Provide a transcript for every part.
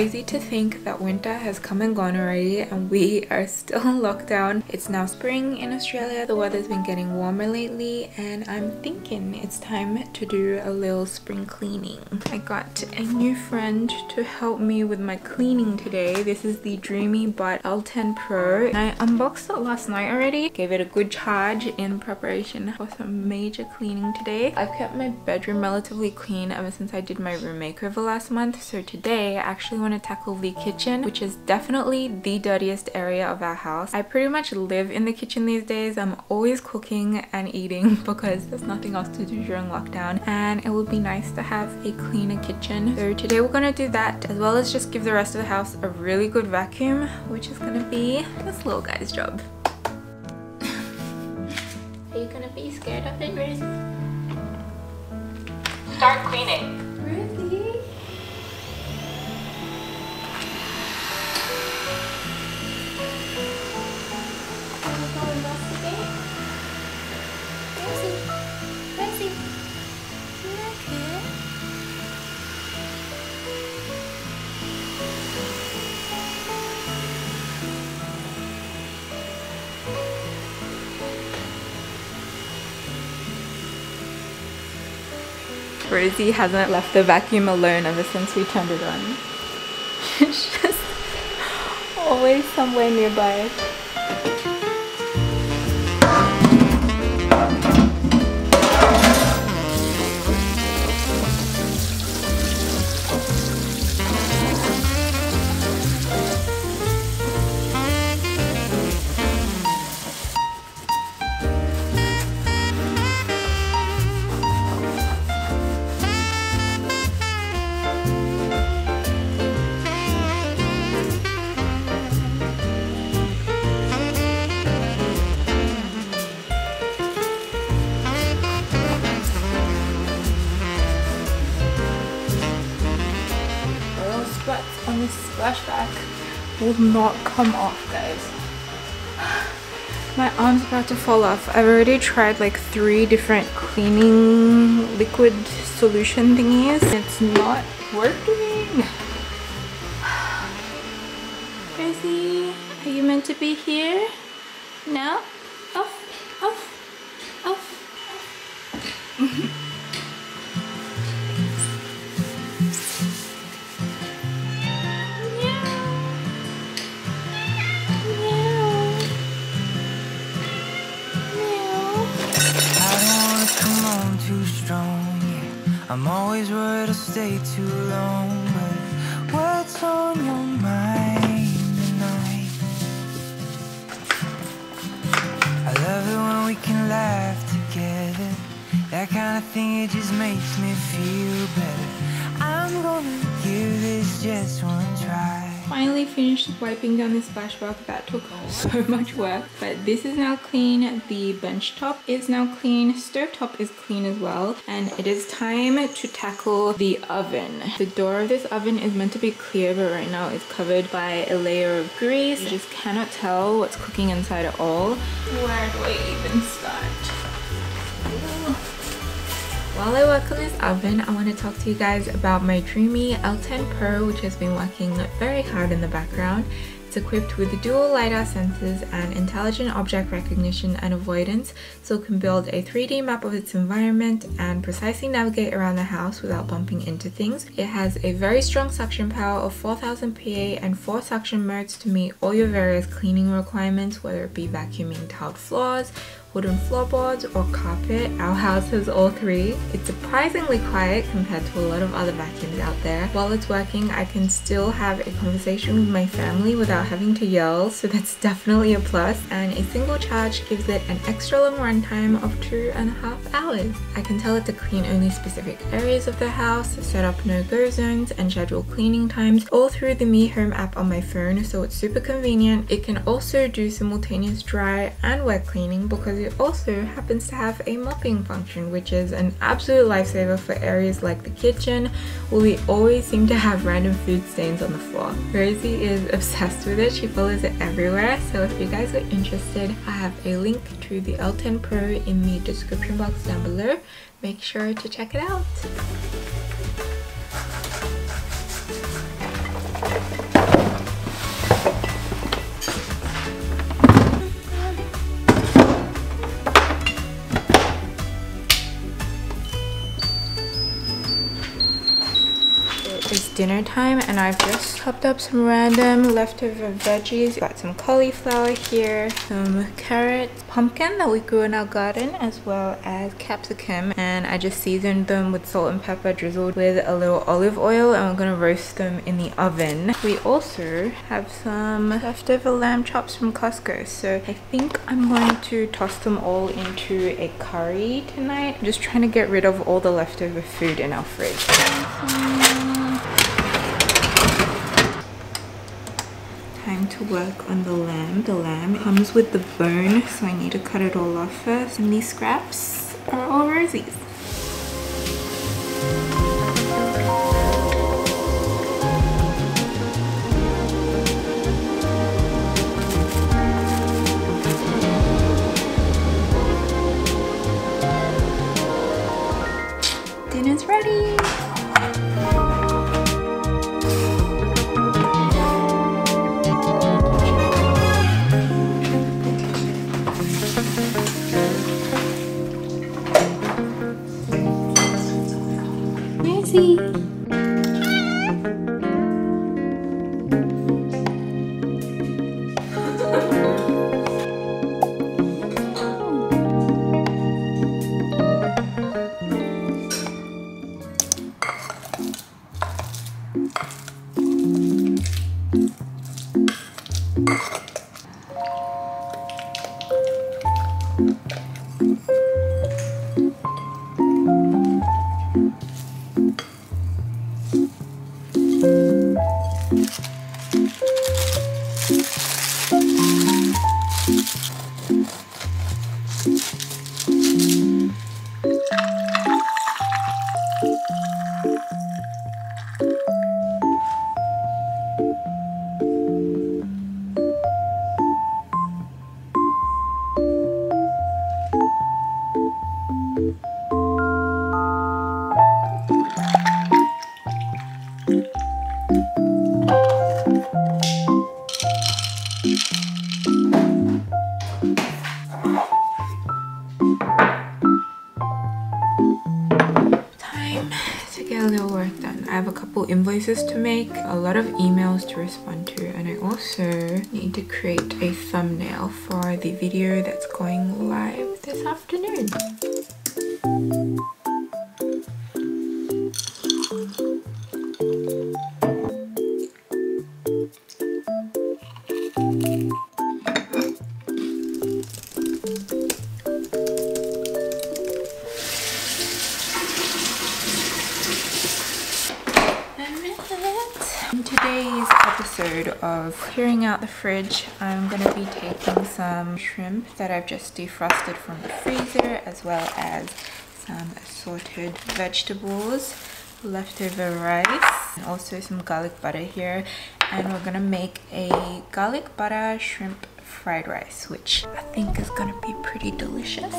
crazy to think that winter has come and gone already and we are still in lockdown. It's now spring in Australia, the weather's been getting warmer lately, and I'm thinking it's time to do a little spring cleaning. I got a new friend to help me with my cleaning today. This is the Dreame Bot L10 Pro. I unboxed it last night already, gave it a good charge in preparation for some major cleaning today. I've kept my bedroom relatively clean ever since I did my room makeover last month, so today I actually want to tackle the kitchen, which is definitely the dirtiest area of our house. I pretty much live in the kitchen these days. I'm always cooking and eating because there's nothing else to do during lockdown, and it would be nice to have a cleaner kitchen. So today we're gonna do that, as well as just give the rest of the house a really good vacuum, which is gonna be this little guy's job. Are you gonna be scared of it, Ruth? Start cleaning. Ruthie? Rosie hasn't left the vacuum alone ever since we turned it on. She's just always somewhere nearby. Flashback will not come off, guys. My arm's about to fall off. I've already tried like 3 different cleaning liquid solution thingies. It's not working. Rosie, are you meant to be here? No? Off, off, off. I'm always worried I'll stay too long, but what's on your mind tonight? I love it when we can laugh together. That kind of thing, it just makes me feel better. I'm gonna give this just one try. Finally finished wiping down the splash bath. That took so much work, but this is now clean. The bench top is now clean. Stove top is clean as well, and it is time to tackle the oven. The door of this oven is meant to be clear, but right now it's covered by a layer of grease. You just cannot tell what's cooking inside at all. Where do I even start? While I work on this oven, I want to talk to you guys about my Dreame L10 Pro, which has been working very hard in the background. It's equipped with dual LiDAR sensors and intelligent object recognition and avoidance, so it can build a 3D map of its environment and precisely navigate around the house without bumping into things. It has a very strong suction power of 4000 PA and 4 suction modes to meet all your various cleaning requirements, whether it be vacuuming tiled floors, wooden floorboards, or carpet. Our house has all 3. It's surprisingly quiet compared to a lot of other vacuums out there. While it's working, I can still have a conversation with my family without having to yell, so that's definitely a plus. And a single charge gives it an extra long runtime of 2.5 hours. I can tell it to clean only specific areas of the house, set up no-go zones, and schedule cleaning times, all through the Mi Home app on my phone, so it's super convenient. It can also do simultaneous dry and wet cleaning because it also happens to have a mopping function, which is an absolute lifesaver for areas like the kitchen, where we always seem to have random food stains on the floor. Rosie is obsessed with it. She follows it everywhere, so if you guys are interested, I have a link to the L10 Pro in the description box down below. Make sure to check it out. dinner time, and I've just chopped up some random leftover veggies. Got some cauliflower here, some carrots, pumpkin that we grew in our garden, as well as capsicum, and I just seasoned them with salt and pepper, drizzled with a little olive oil, and we're gonna roast them in the oven. We also have some leftover lamb chops from Costco, so I think I'm going to toss them all into a curry tonight. I'm just trying to get rid of all the leftover food in our fridge. Time to work on the lamb. The lamb comes with the bone, so I need to cut it all off first. And these scraps are all Rosie's. Dinner's ready! Invoices to make, a lot of emails to respond to, and I also need to create a thumbnail for the video that's going live this afternoon. Of clearing out the fridge, I'm going to be taking some shrimp that I've just defrosted from the freezer, as well as some assorted vegetables, leftover rice, and also some garlic butter here, and we're going to make a garlic butter shrimp fried rice, which I think is going to be pretty delicious.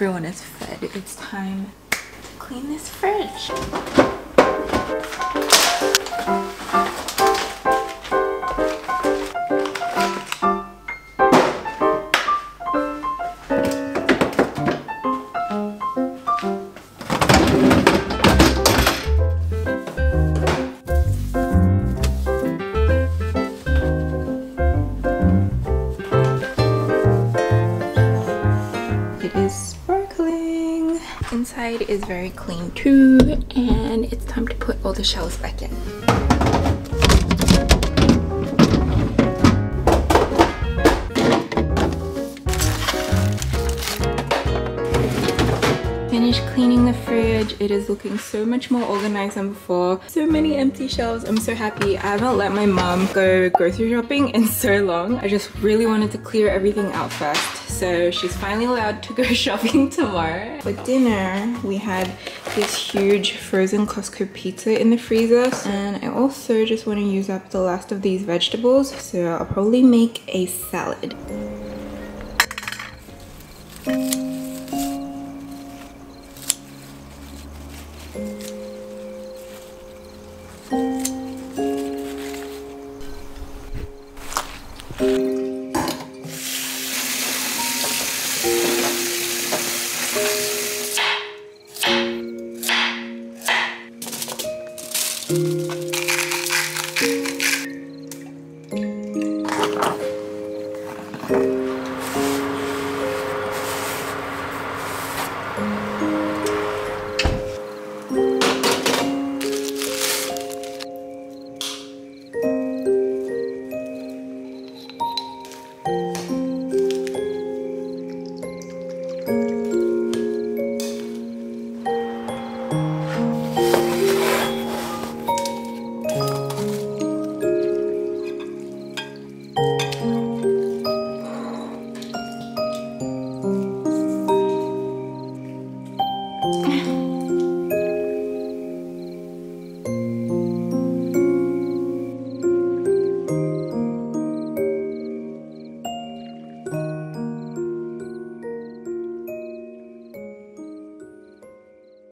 Everyone is fed. It's time to clean this fridge. inside is very clean too, and it's time to put all the shells back in. Finished cleaning the fridge. It is looking so much more organized than before. So many empty shelves. I'm so happy. I haven't let my mom go grocery shopping in so long. I just really wanted to clear everything out first. So she's finally allowed to go shopping tomorrow. For dinner, we had this huge frozen Costco pizza in the freezer. And I also just want to use up the last of these vegetables. So I'll probably make a salad.